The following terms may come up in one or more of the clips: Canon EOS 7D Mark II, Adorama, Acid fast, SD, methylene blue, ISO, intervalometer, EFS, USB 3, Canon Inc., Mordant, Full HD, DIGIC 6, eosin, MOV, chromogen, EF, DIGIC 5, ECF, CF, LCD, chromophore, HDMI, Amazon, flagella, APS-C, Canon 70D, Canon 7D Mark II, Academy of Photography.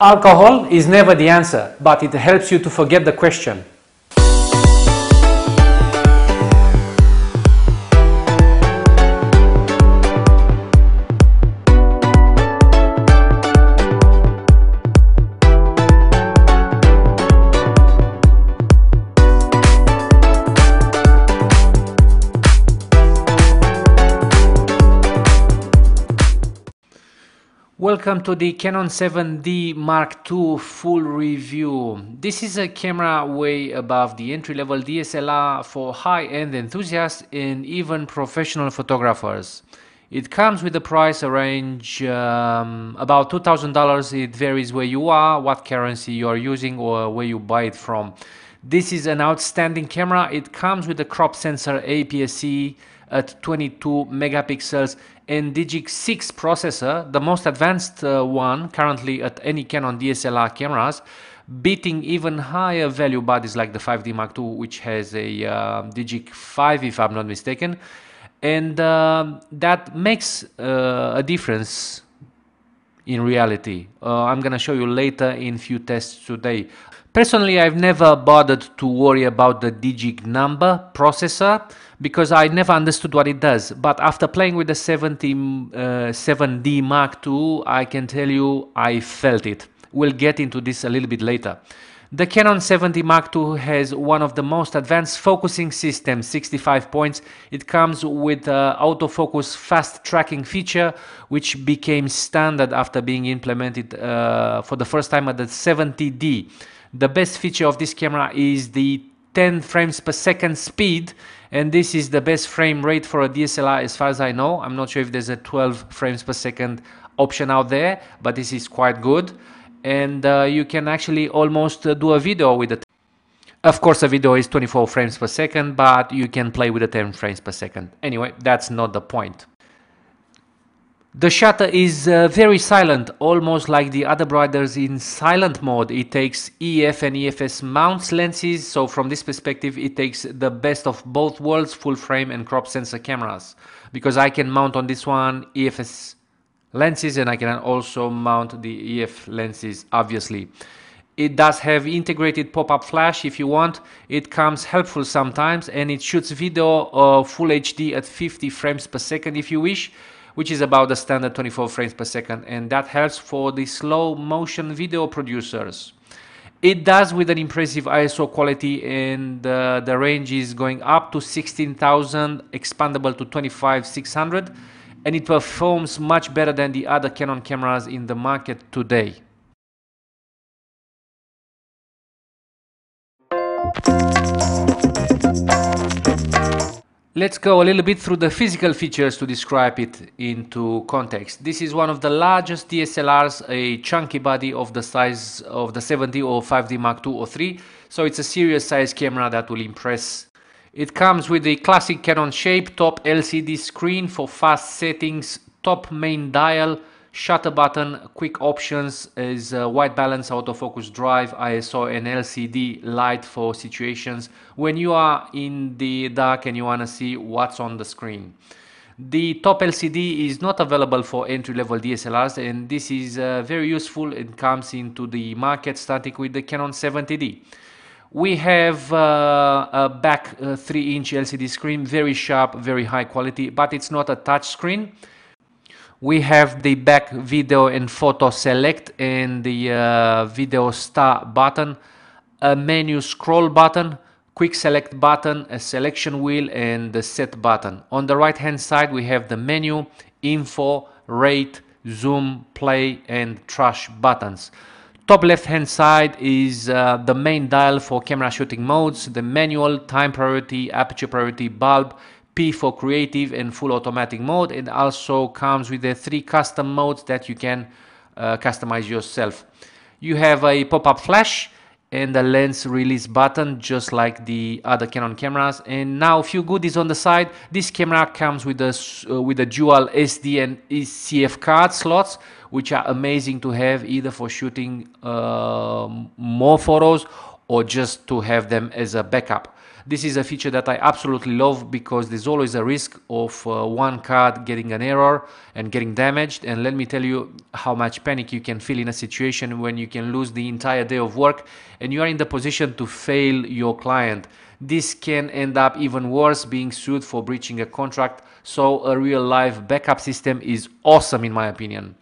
Alcohol is never the answer, but it helps you to forget the question. Welcome to the Canon 7D Mark II full review. This is a camera way above the entry-level DSLR for high-end enthusiasts and even professional photographers. It comes with a price range about $2,000. It varies where you are, what currency you are using, or where you buy it from. This is an outstanding camera. It comes with a crop sensor APS-C at 22 megapixels and DIGIC 6 processor, the most advanced one currently at any Canon DSLR cameras, beating even higher value bodies like the 5D Mark II, which has a DIGIC 5 if I'm not mistaken, and that makes a difference in reality. I'm gonna show you later in few tests today. Personally, I've never bothered to worry about the DIGIC number processor because I never understood what it does. But after playing with the 7D Mark II, I can tell you I felt it. We'll get into this a little bit later. The Canon 7D Mark II has one of the most advanced focusing systems, 65 points. It comes with autofocus fast tracking feature, which became standard after being implemented for the first time at the 70D. The best feature of this camera is the 10 frames per second speed, and this is the best frame rate for a DSLR as far as I know. I'm not sure if there's a 12 frames per second option out there, but this is quite good. And you can actually almost do a video with it. Of course, a video is 24 frames per second, but you can play with the 10 frames per second. Anyway, that's not the point. The shutter is very silent, almost like the other brothers in silent mode. It takes EF and EFS mounts lenses, so from this perspective it takes the best of both worlds, full frame and crop sensor cameras. Because I can mount on this one EFS lenses and I can also mount the EF lenses, obviously. It does have integrated pop-up flash if you want. It comes helpful sometimes and it shoots video Full HD at 50 frames per second if you wish, which is about the standard 24 frames per second, and that helps for the slow motion video producers. It does with an impressive ISO quality, and the range is going up to 16,000, expandable to 25,600, and it performs much better than the other Canon cameras in the market today. Let's go a little bit through the physical features to describe it into context. This is one of the largest DSLRs, a chunky body of the size of the 70 or 5D Mark II or 3, so it's a serious size camera that will impress. It comes with the classic Canon shape, top LCD screen for fast settings, top main dial, shutter button, quick options is white balance, autofocus, drive, ISO and LCD light for situations when you are in the dark and you want to see what's on the screen. The top LCD is not available for entry-level DSLRs, and this is very useful. It comes into the market starting with the Canon 70D. We have a back 3-inch LCD screen, very sharp, very high quality, but it's not a touch screen. We have the back video and photo select and the video start button, a menu scroll button, quick select button, a selection wheel and the set button. On the right hand side we have the menu, info, rate, zoom, play and trash buttons. Top left hand side is the main dial for camera shooting modes, the manual, time priority, aperture priority, bulb, P for creative and full automatic mode. It also comes with the 3 custom modes that you can customize yourself. You have a pop-up flash and a lens release button just like the other Canon cameras. And now a few goodies on the side. This camera comes with a dual SD and ECF card slots, which are amazing to have either for shooting more photos or just to have them as a backup. This is a feature that I absolutely love because there's always a risk of one card getting an error and getting damaged. And let me tell you how much panic you can feel in a situation when you can lose the entire day of work and you are in the position to fail your client. This can end up even worse, being sued for breaching a contract. So a real life backup system is awesome in my opinion.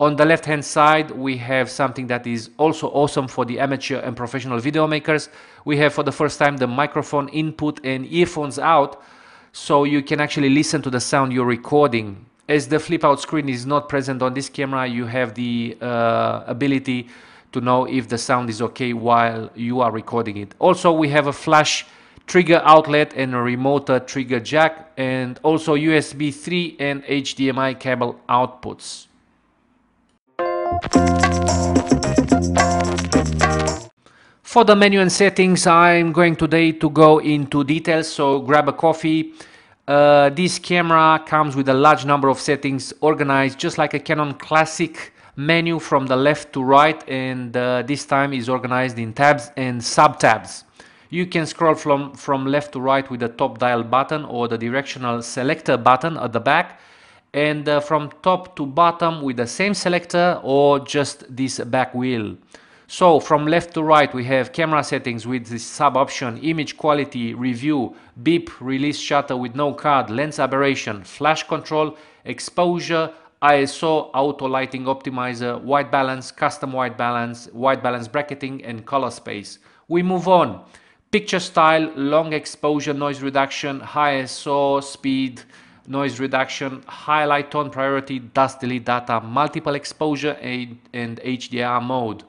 On the left hand side we have something that is also awesome for the amateur and professional video makers. We have for the first time the microphone input and earphones out, so you can actually listen to the sound you're recording. As the flip out screen is not present on this camera, you have the ability to know if the sound is okay while you are recording it. Also we have a flash trigger outlet and a remote trigger jack, and also USB 3 and HDMI cable outputs. For the menu and settings, I'm going today to go into details, so grab a coffee. This camera comes with a large number of settings organized just like a Canon classic menu from the left to right, and this time is organized in tabs and sub-tabs. You can scroll from left to right with the top dial button or the directional selector button at the back, and from top to bottom with the same selector or just this back wheel. So from left to right we have camera settings with this sub option, image quality, review, beep, release shutter with no card, lens aberration, flash control, exposure, ISO, auto lighting optimizer, white balance, custom white balance bracketing and color space. We move on. Picture style, long exposure, noise reduction, high ISO, speed, noise reduction, highlight tone priority, dust delete data, multiple exposure and HDR mode.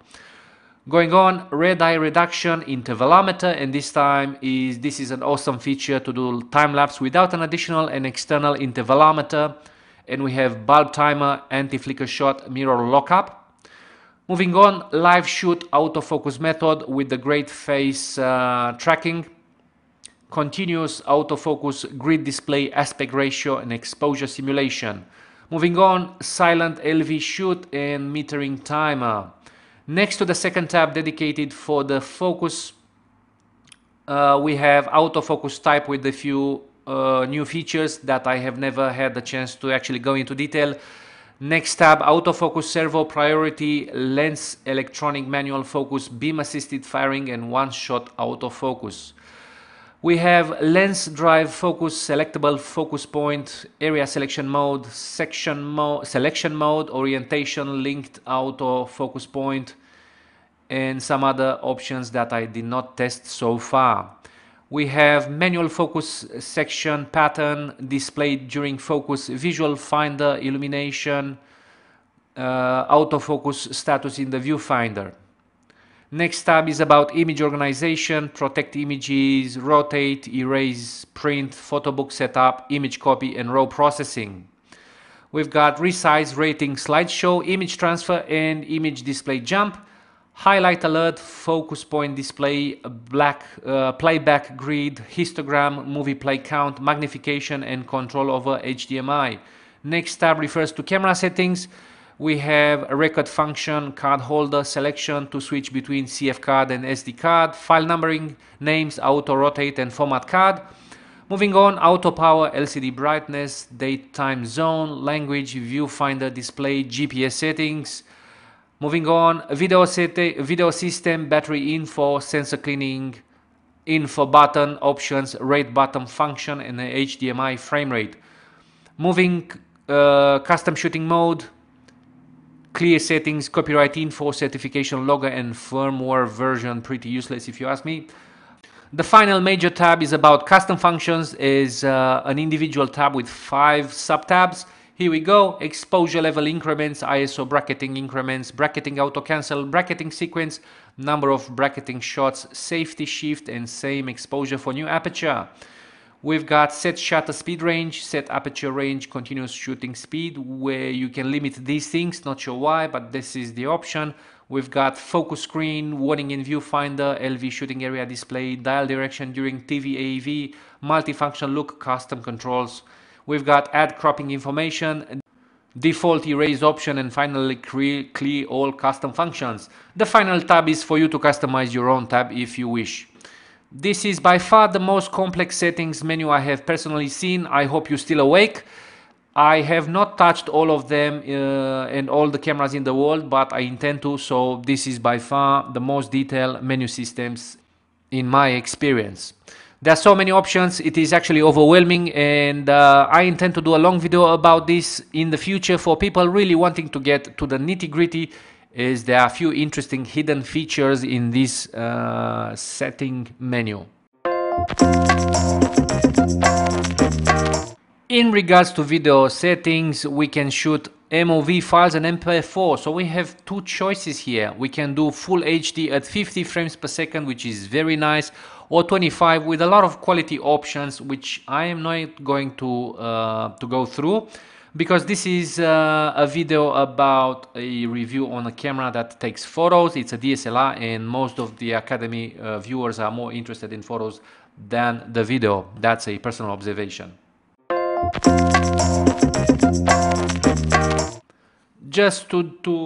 Going on, red eye reduction, intervalometer, and this is an awesome feature to do time lapse without an additional and external intervalometer. And we have bulb timer, anti-flicker shot, mirror lockup. Moving on, live shoot autofocus method with the great face tracking, continuous autofocus, grid display, aspect ratio and exposure simulation. Moving on, silent LV shoot and metering timer. Next to the second tab dedicated for the focus, we have autofocus type with a few new features that I have never had the chance to actually go into detail. Next tab, autofocus, servo, priority, lens, electronic manual focus, beam assisted firing and one-shot autofocus. We have lens drive focus, selectable focus point, area selection mode, selection mode, orientation, linked auto focus point, and some other options that I did not test so far. We have manual focus section, pattern, displayed during focus, visual finder, illumination, autofocus status in the viewfinder. Next tab is about image organization, protect images, rotate, erase, print, photo book setup, image copy and raw processing. We've got resize, rating, slideshow, image transfer and image display jump, highlight alert, focus point display, playback grid, histogram, movie play count, magnification and control over HDMI. Next tab refers to camera settings. We have a record function, card holder, selection to switch between CF card and SD card, file numbering, names, auto rotate and format card. Moving on, auto power, LCD brightness, date, time zone, language, viewfinder display, GPS settings. Moving on, video system, battery info, sensor cleaning, info button, options, rate button function and HDMI frame rate. Moving, custom shooting mode, clear settings, copyright info, certification logo and firmware version, pretty useless if you ask me. The final major tab is about custom functions, is an individual tab with 5 sub-tabs. Here we go, exposure level increments, ISO bracketing increments, bracketing auto-cancel, bracketing sequence, number of bracketing shots, safety shift and same exposure for new aperture. We've got set shutter speed range, set aperture range, continuous shooting speed, where you can limit these things, not sure why, but this is the option. We've got focus screen, warning in viewfinder, LV shooting area display, dial direction during TV AV, multifunction look, custom controls. We've got add cropping information, default erase option, and finally clear all custom functions. The final tab is for you to customize your own tab if you wish. This is by far the most complex settings menu I have personally seen. I hope you're still awake. I have not touched all of them and all the cameras in the world, but I intend to, so this is by far the most detailed menu systems in my experience. There are so many options, it is actually overwhelming, and I intend to do a long video about this in the future for people really wanting to get to the nitty-gritty, as there are a few interesting hidden features in this setting menu. In regards to video settings, we can shoot MOV files and MP4, so we have two choices here. We can do Full HD at 50 frames per second, which is very nice, or 25 with a lot of quality options, which I am not going to go through, because this is a video about a review on a camera that takes photos. It's a DSLR, and most of the Academy viewers are more interested in photos than the video. That's a personal observation. Just to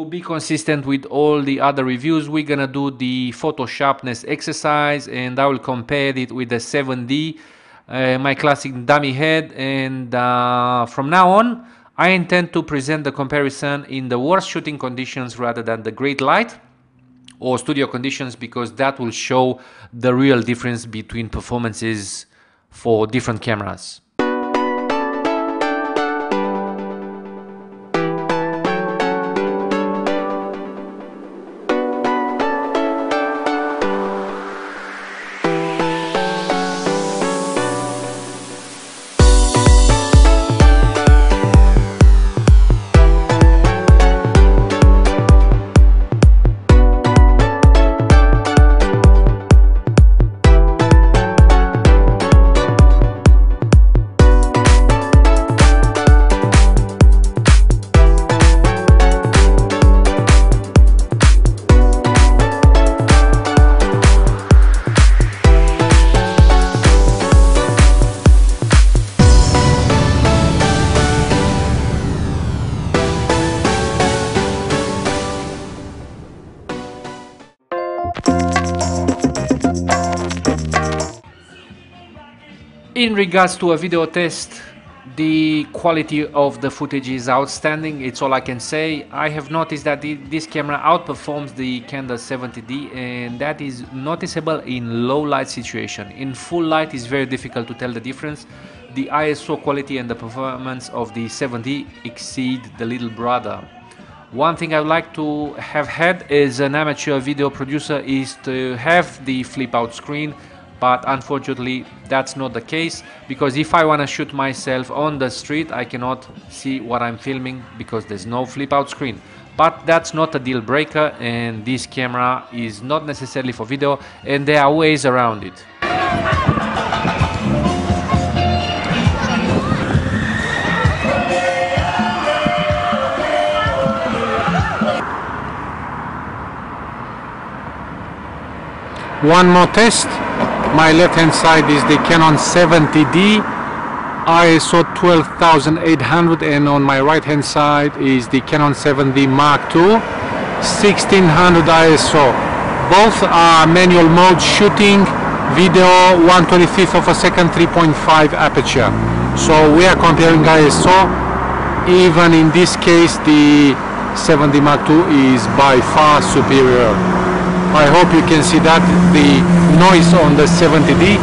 be consistent with all the other reviews, we're gonna do the photo sharpness exercise, and I will compare it with the 7D, my classic dummy head, and from now on I intend to present the comparison in the worst shooting conditions rather than the great light or studio conditions, because that will show the real difference between performances for different cameras. In regards to a video test, the quality of the footage is outstanding, it's all I can say. I have noticed that this camera outperforms the Canon 70D, and that is noticeable in low light situation. In full light it's very difficult to tell the difference. The ISO quality and the performance of the 7D exceed the little brother. One thing I would like to have had as an amateur video producer is to have the flip out screen, but unfortunately that's not the case, because if I want to shoot myself on the street I cannot see what I'm filming because there's no flip out screen. But that's not a deal breaker, and this camera is not necessarily for video, and there are ways around it. One more test. My left hand side is the Canon 70D, ISO 12800, and on my right hand side is the Canon 7D Mark II, 1600 ISO. Both are manual mode shooting, video 1/25 of a second, 3.5 aperture. So we are comparing ISO. Even in this case the 7D Mark II is by far superior. I hope you can see that the noise on the 70D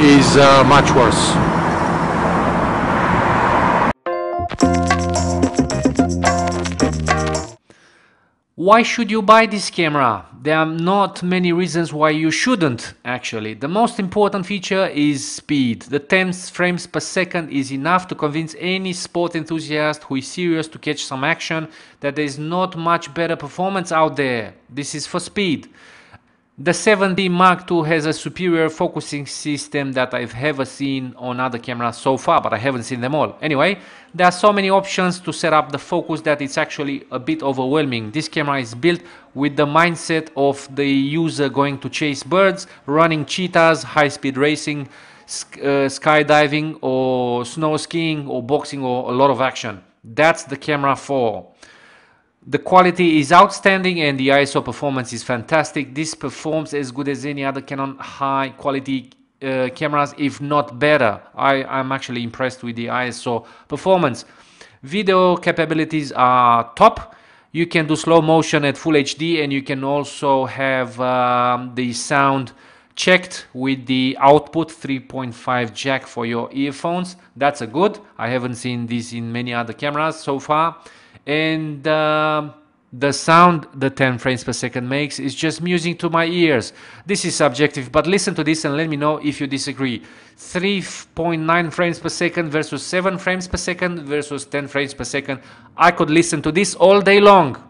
is much worse. Why should you buy this camera? There are not many reasons why you shouldn't, actually. The most important feature is speed. The 10 frames per second is enough to convince any sport enthusiast who is serious to catch some action that there is not much better performance out there. This is for speed. The 7D Mark II has a superior focusing system that I've ever seen on other cameras so far, but I haven't seen them all. Anyway, there are so many options to set up the focus that it's actually a bit overwhelming. This camera is built with the mindset of the user going to chase birds, running cheetahs, high-speed racing, skydiving or snow skiing or boxing, or a lot of action. That's the camera for. The quality is outstanding and the ISO performance is fantastic. This performs as good as any other Canon high quality cameras, if not better. I'm actually impressed with the ISO performance. Video capabilities are top. You can do slow motion at Full HD, and you can also have the sound checked with the output 3.5 jack for your earphones. That's a good. I haven't seen this in many other cameras so far. And the sound the 10 frames per second makes is just music to my ears. This is subjective, but listen to this and let me know if you disagree. 3.9 frames per second versus 7 frames per second versus 10 frames per second. I could listen to this all day long.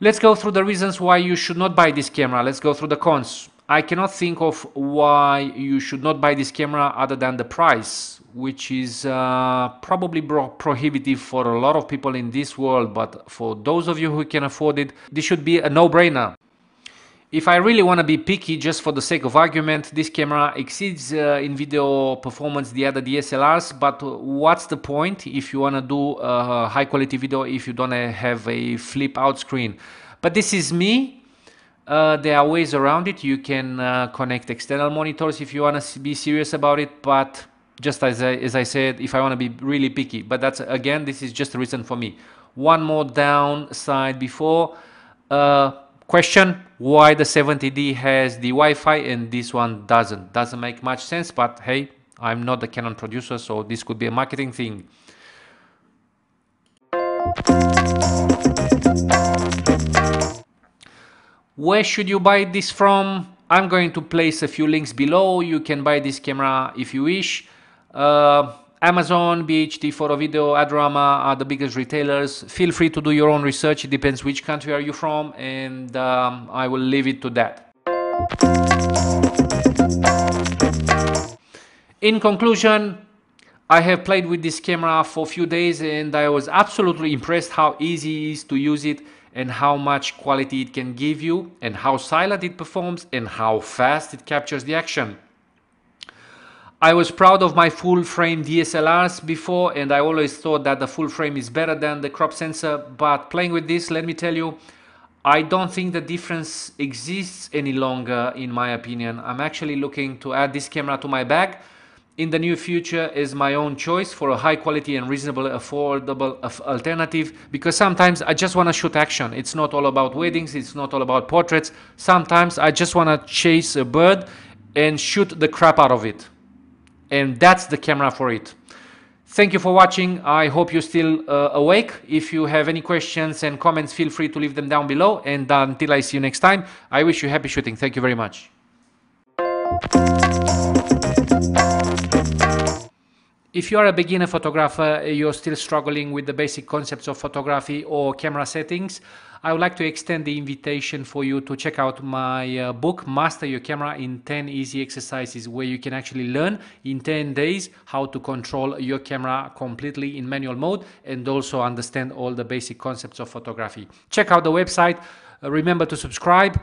Let's go through the reasons why you should not buy this camera. Let's go through the cons. I cannot think of why you should not buy this camera other than the price, which is probably prohibitive for a lot of people in this world, but for those of you who can afford it, this should be a no-brainer. If I really want to be picky, just for the sake of argument, this camera exceeds in video performance the other DSLRs, but what's the point if you want to do high quality video if you don't have a flip out screen? But this is me. There are ways around it. You can connect external monitors if you want to be serious about it, but just as I said, if I want to be really picky. But that's, again, this is just a reason for me. One more downside before. Question: why the 70D has the Wi-Fi and this one doesn't? Doesn't make much sense, but hey, I'm not the Canon producer, so this could be a marketing thing. Where should you buy this from? I'm going to place a few links below. You can buy this camera if you wish. Amazon, BHT, Photo Video, Adorama are the biggest retailers. Feel free to do your own research. It depends which country are you from, and I will leave it to that. In conclusion, I have played with this camera for a few days and I was absolutely impressed how easy it is to use it and how much quality it can give you and how silent it performs and how fast it captures the action. I was proud of my full-frame DSLRs before, and I always thought that the full-frame is better than the crop sensor, but playing with this, let me tell you, I don't think the difference exists any longer, in my opinion. I'm actually looking to add this camera to my bag in the near future as my own choice for a high-quality and reasonable, affordable alternative, because sometimes I just want to shoot action. It's not all about weddings, it's not all about portraits. Sometimes I just want to chase a bird and shoot the crap out of it. And that's the camera for it. Thank you for watching. I hope you're still awake. If you have any questions and comments, feel free to leave them down below. And until I see you next time, I wish you happy shooting. Thank you very much. If you are a beginner photographer, you're still struggling with the basic concepts of photography or camera settings, I would like to extend the invitation for you to check out my book, Master Your Camera in 10 Easy Exercises, where you can actually learn in 10 days how to control your camera completely in manual mode and also understand all the basic concepts of photography. Check out the website. Remember to subscribe,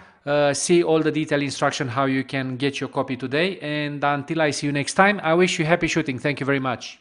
see all the detailed instruction how you can get your copy today. And until I see you next time, I wish you happy shooting. Thank you very much.